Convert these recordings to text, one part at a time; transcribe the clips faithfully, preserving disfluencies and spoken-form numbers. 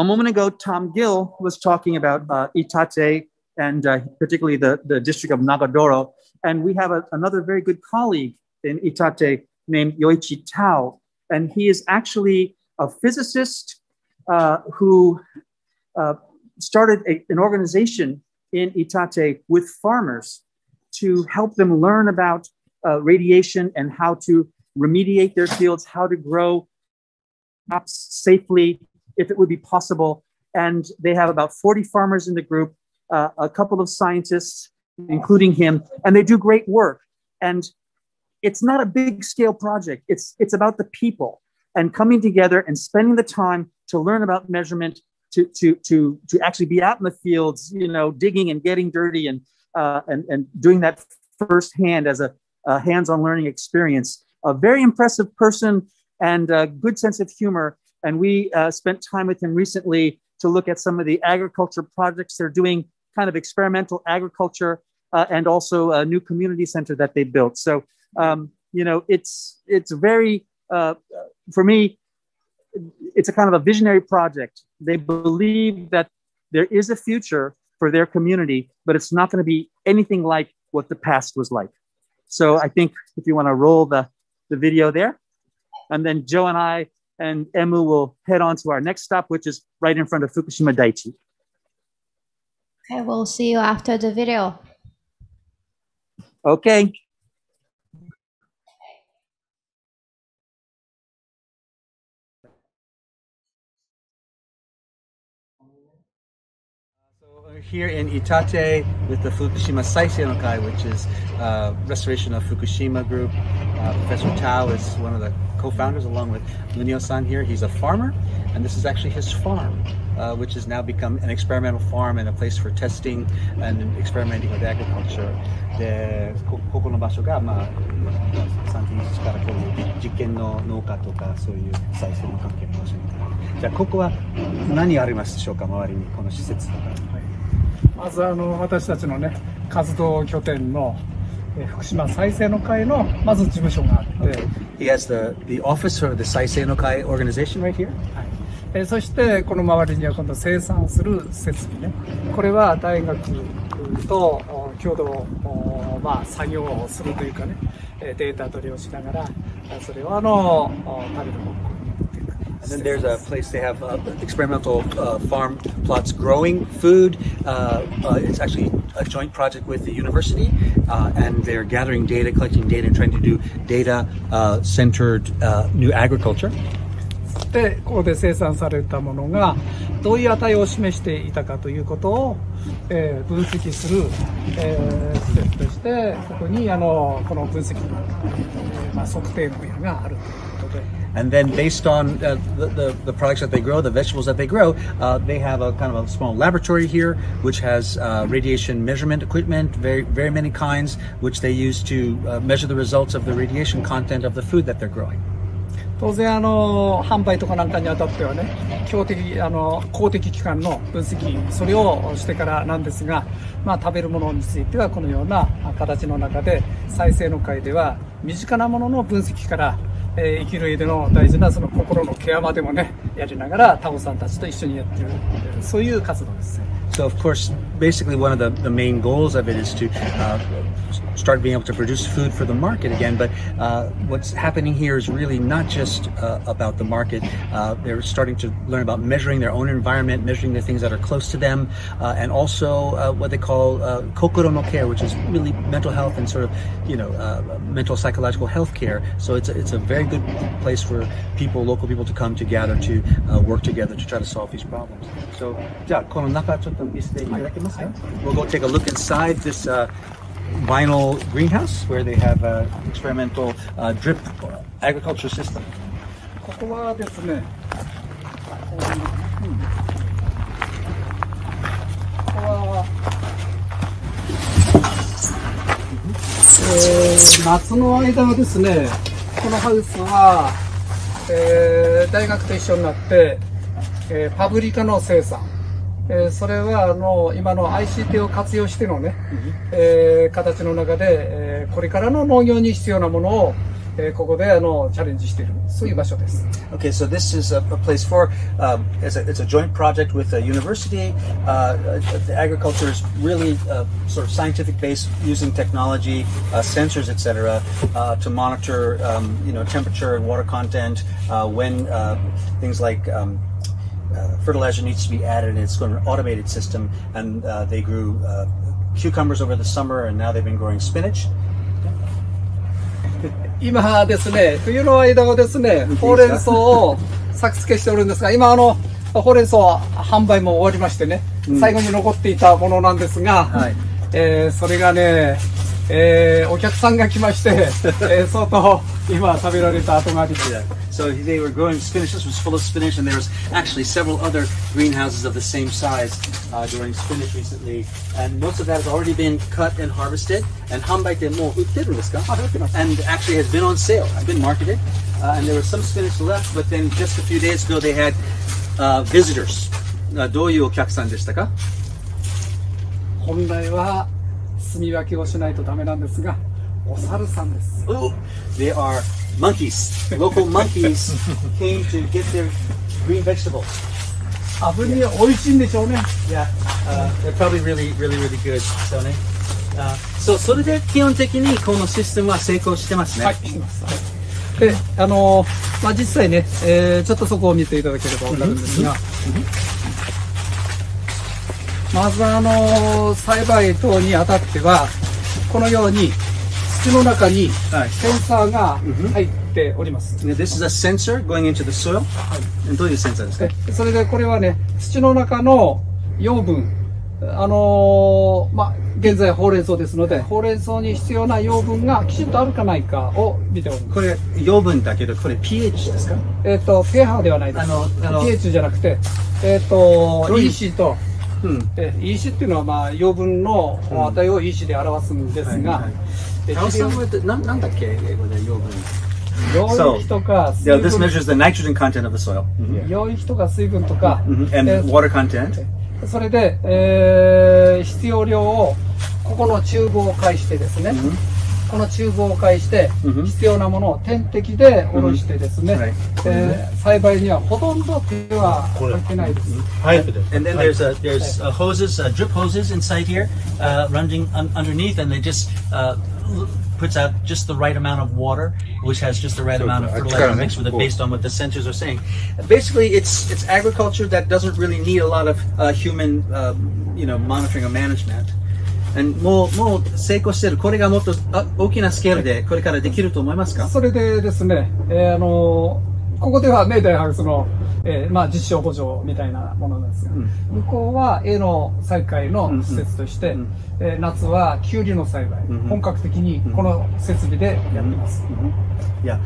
A moment ago, Tom Gill was talking about uh, Iitate and uh, particularly the, the district of Nagadoro. And we have a, another very good colleague in Iitate named Yoichi Tao. And he is actually a physicist uh, who uh, started a, an organization in Iitate with farmers to help them learn about uh, radiation and how to remediate their fields, how to grow crops safely, if it would be possible. And they have about forty farmers in the group, uh, a couple of scientists, including him, and they do great work. And it's not a big scale project. It's, it's about the people and coming together and spending the time to learn about measurement, to, to, to, to actually be out in the fields, you know, digging and getting dirty and, uh, and, and doing that firsthand as a, a hands-on learning experience. A very impressive person and a good sense of humor. And we uh, spent time with him recently to look at some of the agriculture projects they're doing, kind of experimental agriculture, uh, and also a new community center that they built. So, um, you know, it's, it's very, uh, for me, it's a kind of a visionary project. They believe that there is a future for their community, but it's not going to be anything like what the past was like. So I think if you want to roll the, the video there, and then Joe and I and Emu will head on to our next stop, which is right in front of Fukushima Daiichi. Okay, we'll see you after the video. Okay. So we're here in Iitate with the Fukushima Sai Sei no Kai, which is uh, restoration of Fukushima group. Uh, Professor Tao is one of the co-founders along with Munio-san here. He's a farmer, and this is actually his farm, uh, which has now become an experimental farm and a place for testing and experimenting with agriculture. The koko no basho ga ma saんじゅうにちからこういう実験の農家とかそういう再生の関係の場所みたいな。じゃあここは何ありますでしょうか、周りにこの施設とか。まずあの私たちのね活動拠点の Okay. He has the, the office for the Sai Sei no Kai organization right here. そしてこの周りには今度生産する設備ね。これは大学と共同まあ作業をするというかね、データ取りをしながらそれをあの食べる方向に持っていく。 And then there's a place they have uh, experimental uh, farm plots growing food. Uh, uh, it's actually a joint project with the university, uh, and they're gathering data, collecting data, and trying to do data-centered uh, uh, new agriculture. で、ここで生産されたものがどういう値を示していたかということを、えー、分析する、えー、施設としてここにあのこの分析の、えー、まあ、測定分野があるということで。 And then based on uh, the, the, the products that they grow, the vegetables that they grow, uh, they have a kind of a small laboratory here, which has uh, radiation measurement equipment, very, very many kinds, which they use to uh, measure the results of the radiation content of the food that they're growing. 当然あの販売とかなんかにあたってはね、公的あの公的機関の分析それをしてからなんですが、まあ食べるものについてはこのような形の中で再生の会では身近なものの分析からえー、生きる上での大事なその心のケアまでもねやりながらタオさんたちと一緒にやってるそういう活動です。 So of course, basically one of the, the main goals of it is to uh, start being able to produce food for the market again. But uh, what's happening here is really not just uh, about the market. Uh, they're starting to learn about measuring their own environment, measuring the things that are close to them, uh, and also uh, what they call uh, kokoro no care, which is really mental health and sort of, you know, uh, mental psychological health care. So it's a, it's a very good place for people, local people, to come to gather to uh, work together to try to solve these problems. So, yeah, この中ちょっと We'll go take a look inside this uh, vinyl greenhouse where they have an experimental uh, drip agriculture system. ここはですね、うん、ここは、えー、夏の間はですね、このハウスは、えー、大学と一緒になって、えー、パブリカの生産。 えー、それはあの今の アイシーティー を活用してのね、えー、形の中で、えー、これからの農業に必要なものを、ここであのチャレンジしているそういう場所です。Okay, so this is a place for、um, it's, a, it's a joint project with a university.、Uh, the agriculture is really、uh, sort of scientific based, using technology,、uh, sensors, et cetera.、Uh, to monitor, um, you know, temperature and water content、uh, when、uh, things like、um,Uh, fertilizer needs to be added, and it's going to an automated system. And、uh, they grew、uh, cucumbers over the summer, and now they've been growing spinach. 今ですね、冬の間はですね、ほうれん草を作付けしておるんですが、今あのほうれん草は販売も終わりましてね、最後に残っていたものなんですが、はい、えー、それがね、えー、お客さんが来まして、えー、相当今食べられた後があります。So they were growing spinach. This was full of spinach, and there was actually several other greenhouses of the same size、uh, growing spinach recently. And most of that has already been cut and harvested. And hanbaite mo utteru desu ka? And actually has been on sale. It's been marketed.、Uh, and there was some spinach left, but then just a few days ago they had、uh, visitors. Uh, どういうお客さんでしたか？本来は住み分けをしないとダメなんですが、お猿さんです。Oh, they are.Monkeys, local monkeys came to get their green vegetables. Yeah. Yeah. Uh, they're probably really, really, really good. So, ne. Uh, so, so that's generally this system has succeeded.で、あのー、まあ、実際ね、えー、ちょっとそこを見ていただければわかるんですが、まずあのー、栽培等にあたってはこのように。土の中にセンサーが入っております。This is a sensor going into the soil. どういうセンサーですか？それでこれはね、土の中の養分、あのー、まあ、現在ほうれん草ですので、ほうれん草に必要な養分がきちんとあるかないかを見ております。これ養分だけど、これ pH ですか？えっと、pH ではないです。あの、あの pH じゃなくて、えっと、イーシー と。イーシー っていうのはまあ養分の値を イーシー で表すんですが、なんだっけ英語で養分。養液とか水分。This measures the nitrogen content of the soil. 養液とか水分とか。And water content. それで必要量をここの厨房を介してですね。この厨房を介して必要なものを点滴でおろしてですね、栽培にはほとんど手はかけないです。はい。And then there's a there's hoses, drip hoses inside here, running underneath, and they just puts out just the right amount of water, which has just the right amount of fertilizer mixed with it, based on what the sensors are saying. Basically, it's it's agriculture that doesn't really need a lot of human, you know, monitoring or management.もう、もう成功している、これがもっと大きなスケールで、これからできると思いますか？それでですね、えー、あのー、ここでは明大博士の、えー、まあ、実証補助みたいなものなんですが、うん、向こうは営農再開の施設として、うんうん、えー、夏はキュウリの栽培、うんうん、本格的にこの設備でやってます。いや、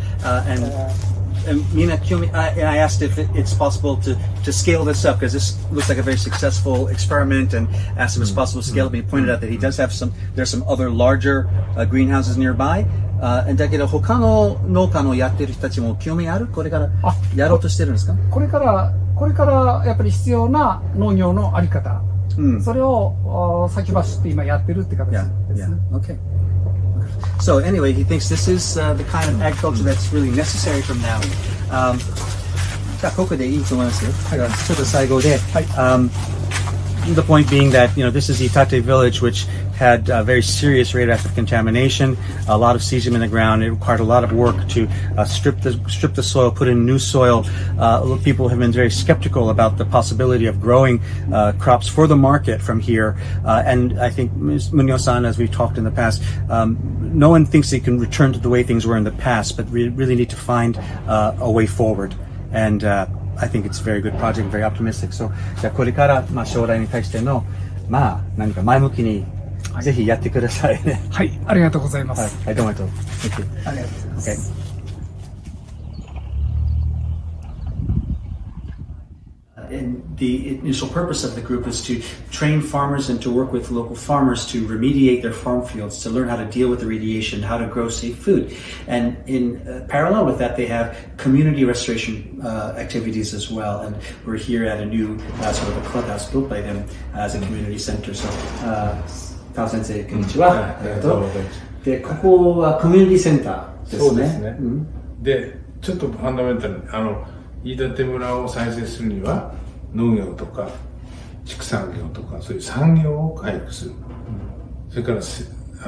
Mina, I asked if it's possible to, to scale this up because this looks like a very successful experiment, and asked if it's possible to scale it. He pointed out that he does have some, there's some other larger uh, greenhouses nearby. And that, but other farmers who are doing this, do you have interest? Are they going to do this? This is going to be the necessary agricultural practice. That's what we're doing now. Yeah. Yeah. Okay.So anyway, he thinks this is、uh, the kind of agriculture that's really necessary from now. Um, じゃあここでいいと思いますよ。ちょっと最後で。はい。Um, the point being that, you know, this is Iitate Village, which had、uh, very serious radioactive contamination, a lot of cesium in the ground. It required a lot of work to、uh, strip the strip the soil, put in new soil.、Uh, people have been very skeptical about the possibility of growing、uh, crops for the market from here.、Uh, and I think Miz Munoz-san, as we've talked in the past,、um, no one thinks they can return to the way things were in the past, but we really need to find、uh, a way forward. And、uh, I think it's a very good project, very optimistic. So, じゃあこれからまあ将来に対してのまあ何か前向きにぜひやってくださいね。はい、ありがとうございます。はい、どうもありがとう。ありがとうございます。And the initial purpose of the group is to train farmers and to work with local farmers to remediate their farm fields, to learn how to deal with the radiation, how to grow safe food. And in uh, parallel with that, they have community restoration uh, activities as well. And we're here at a new uh, sort of a clubhouse built by them as a community center. So, uh,Tao-sensei, konnichiwa. で、ここはコミュニティセンターですね。そうですね。うん、で、ちょっとファンダメンタルに、あの、飯舘村を再生するには、農業とか、畜産業とか、そういう産業を回復する。うん、それから、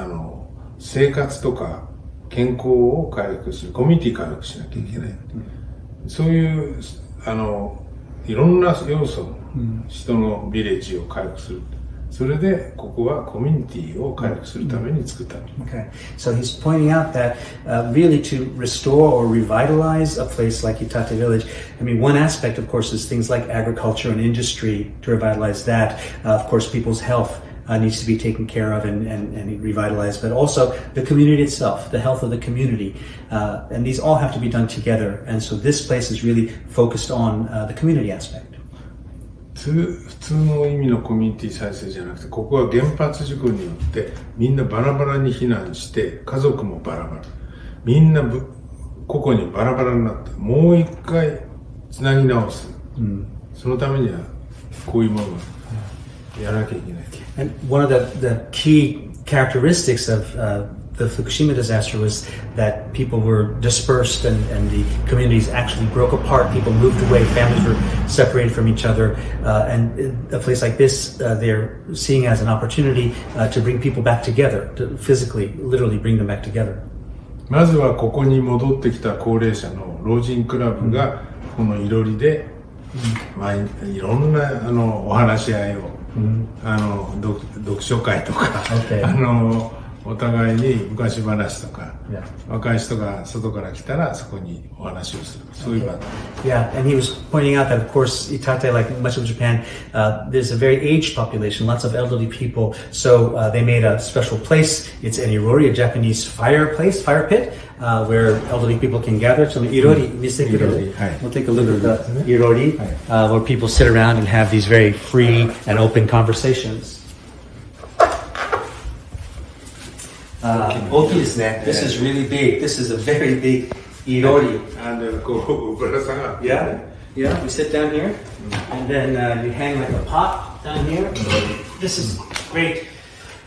あの、生活とか、健康を回復する。コミュニティ回復しなきゃいけない。うん、そういう、あの、いろんな要素、うん、人のビレッジを回復する。それでここはコミュニティを回復するために作った。Okay, so he's pointing out that、uh, really to restore or revitalize a place like Iitate Village. I mean, one aspect, of course, is things like agriculture and industry to revitalize that.、Uh, of course, people's health.Uh, needs to be taken care of and, and, and revitalized, but also the community itself, the health of the community. Uh, and these all have to be done together. And so this place is really focused on uh, the community aspect. 普通の意味のコミュニティ再生じゃなくて、ここは原発事故によってみんなバラバラに避難して、家族もバラバラ。みんな個々にバラバラになって、もう一回つなぎ直す。うん、そのためにはこういうものが。And one of the, the key characteristics of uh, the Fukushima disaster was that people were dispersed and, and the communities actually broke apart. People moved away, families were separated from each other. Uh, and a place like this, uh, they're seeing as an opportunity uh, to bring people back together, to physically, literally bring them back together. まずはここに戻ってきた高齢者の老人クラブがこのいろりで、まあ、いろんなあのお話し合いを。Mm-hmm. あの 読, 読書会とか、okay. あのお互いに昔話とか、yeah. 若い人が外から来たらそこにお話をする、okay. そういう場。Yeah, and he was pointing out that of course Iitate, like much of Japan,、uh, there's a very aged population, lots of elderly people. So、uh, they made a special place. It's an irori, a Japanese fireplace, fire pit.Uh, where elderly people can gather. So, irori, mm. we'll take a look at the irori, uh, where people sit around and have these very free and open conversations. Uh, oki is next. This is really big. This is a very big irori. Yeah, yeah. We sit down here, and then uh, you hang like a pot down here. This is great.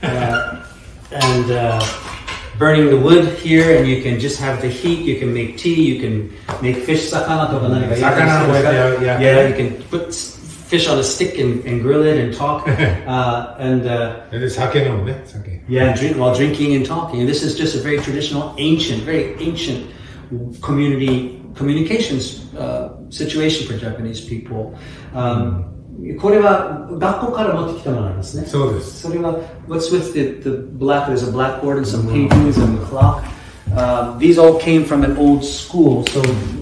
Uh, and. Uh,Burning the wood here, and you can just have the heat. You can make tea. You can make fish sakana. Yeah, you can put fish on a stick and, and grill it and talk. Uh, and uh, yeah, drink while drinking and talking. And this is just a very traditional, ancient, very ancient community communications uh, situation for Japanese people. Um,これは学校から持ってきたものなんですね。そうです。それは、what's with the, the black, there's a blackboard and some paintings and the clock.、Uh, these all came from an old school. So,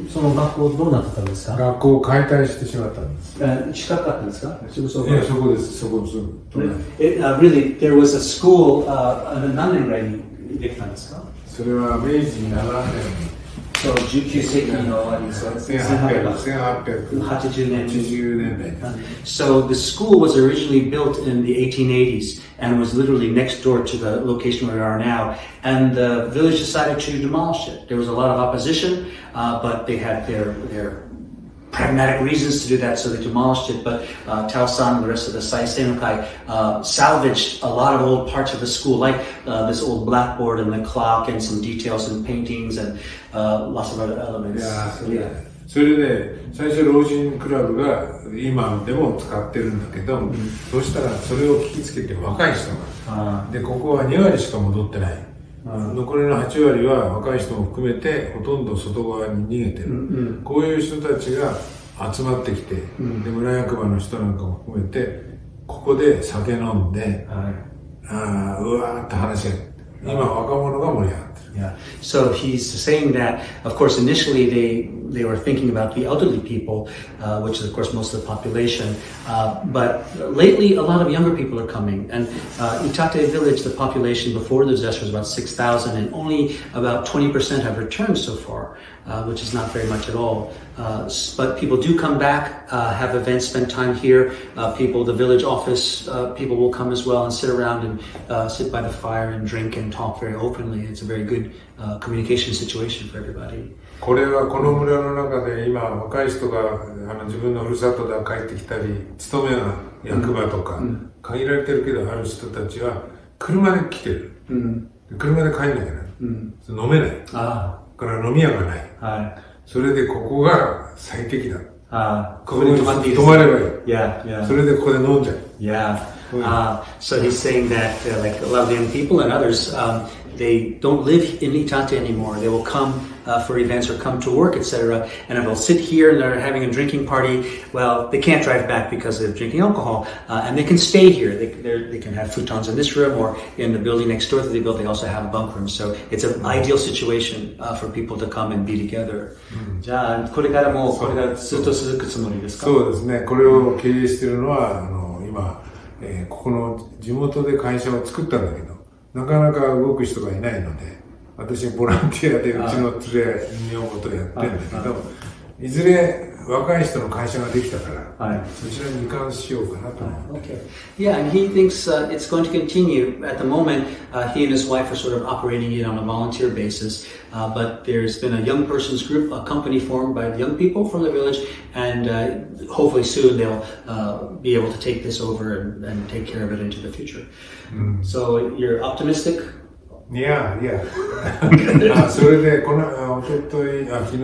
その学校どうなってたんですか?学校を解体してしまったんです。Uh, 近かったんですか?いや、そこです。そこです。It, uh, really, there was a school, uh, 何年ぐらいにできたんですか?それは明治ななねん。そう、じゅうきゅう世紀の終わり、そうですね。せんはっぴゃくはちじゅうねんだい。So the school was originally built in the eighteen eighties and was literally next door to the location where we are now. And the village decided to demolish it. There was a lot of opposition, uh, but they had their, their pragmatic reasons to do that, so they demolished it. But uh, Tao-san and the rest of the Sai Sei no Kai uh, salvaged a lot of old parts of the school, like uh, this old blackboard and the clock and some details and paintings and uh, lots of other elements. Yeah, so, yeah. それで最初老人クラブが今でも使ってるんだけど、mm-hmm. そうしたらそれを聞きつけて若い人が、uh-huh. でここはにわりしか戻ってない。残りのはちわりは若い人も含めてほとんど外側に逃げてる、うんうん、こういう人たちが集まってきて、うん、で村役場の人なんかも含めてここで酒飲んで、はい、あうわーって話し合って今若者が盛り上がってる。Yeah. So he's saying that, of course, initially they, they were thinking about the elderly people, uh, which is, of course, most of the population. Uh, but lately, a lot of younger people are coming. And uh, Iitate Village, the population before the disaster was about six thousand, and only about twenty percent have returned so far, uh, which is not very much at all. Uh, but people do come back, uh, have events, spend time here. Uh, people, the village office, uh, people will come as well and sit around and uh, sit by the fire and drink and talk very openly. It's a very good.Uh, communication situation for everybody. これはこの村の中で今若い人があの自分のふるさとだ帰ってきたり勤めや役場とか限られてるけどある人たちは車で来てる、うん、車で帰んなきゃいけない、うん、飲めない、あから飲み屋がない、はい、それでここが最適だ、あここに泊まっていいですか？泊まればいい、yeah, yeah. それでここで飲んじゃう、yeah. Uh, so he's saying that uh, like a lot of young people and others, um, they don't live in Iitate anymore. They will come uh, for events or come to work, et cetera. And they'll sit here and they're having a drinking party. Well, they can't drive back because they're drinking alcohol. Uh, and they can stay here. They, they can have futons in this room or in the building next door that they built. They also have bunk rooms. So it's an ideal situation uh, for people to come and be together. So, これからもこれがずっと続くつもりですか？そうですね。これを経営しているのはあの今。えー、ここの地元で会社を作ったんだけど、なかなか動く人がいないので、私ボランティアでうちの連れ女房とやってるんだけど、いずれ若い人の会社ができたから、そちらに移管しようかなと思って。Yeah, and he thinks、uh, it's going to continue. At the moment,、uh, he and his wife are sort of operating it on a volunteer basis.、Uh, but there's been a young person's group, a company formed by young people from the village, and、uh, hopefully soon they'll、uh, be able to take this over and, and take care of it into the future.、Mm. So you're optimistic?いやいやそれでこのおととい昨日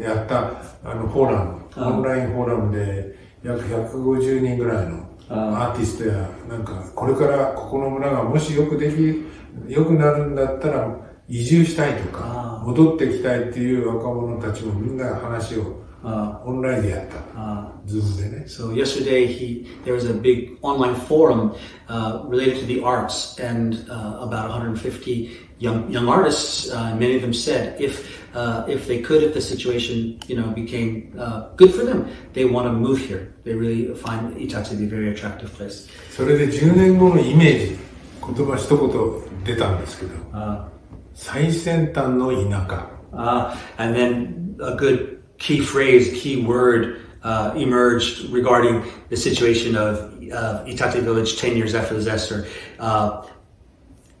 やったあのフォーラムオンラインフォーラムで約ひゃくごじゅうにんぐらいのアーティストやなんかこれからここの村がもしよくできよくなるんだったら移住したいとか戻ってきたいっていう若者たちもみんな話をUh, online uh, so yesterday he, there was a big online forum uh, related to the arts and uh, about one hundred fifty young, young artists, uh, many of them said if, uh, if they could, if the situation you know, became uh, good for them, they want to move here. They really find Iitate to be a very attractive place. それでじゅうねんごのイメージ、言葉一言出たんですけど、uh, 最先端の田舎。Uh, and then a good key phrase, key word uh, emerged regarding the situation of uh, Iitate Village ten years after the disaster. Uh,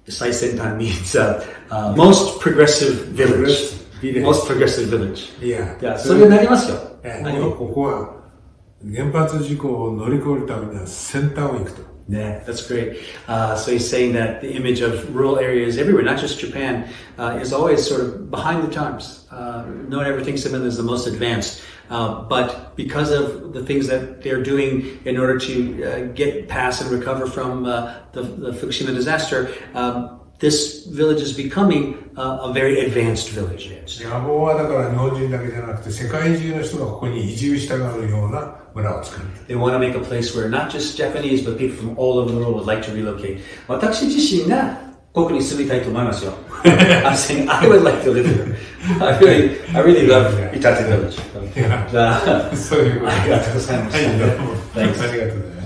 Sai Sentan means uh, uh, most progressive village. Most progressive village. Yeah. Yeah. So it will be necessary. Yeah, that's great. Uh, so he's saying that the image of rural areas everywhere, not just Japan, uh, is always sort of behind the times. Uh, no one ever thinks of them as the most advanced. Uh, but because of the things that they're doing in order to uh, get past and recover from uh, the, the Fukushima disaster, um, this village is becoming uh, a very advanced village. 野望はだから日本人だけじゃなくて世界中の人がここに移住したがるような村を作る。They want to make a place where not just Japanese but people from all over the world would like to relocate. 私自身がここに住みたいと思いますよ。I'm saying I would like to live here. I really, I really love Iitate Village. じゃあ、そういうこと。ありがとうございました。ありがとうございます。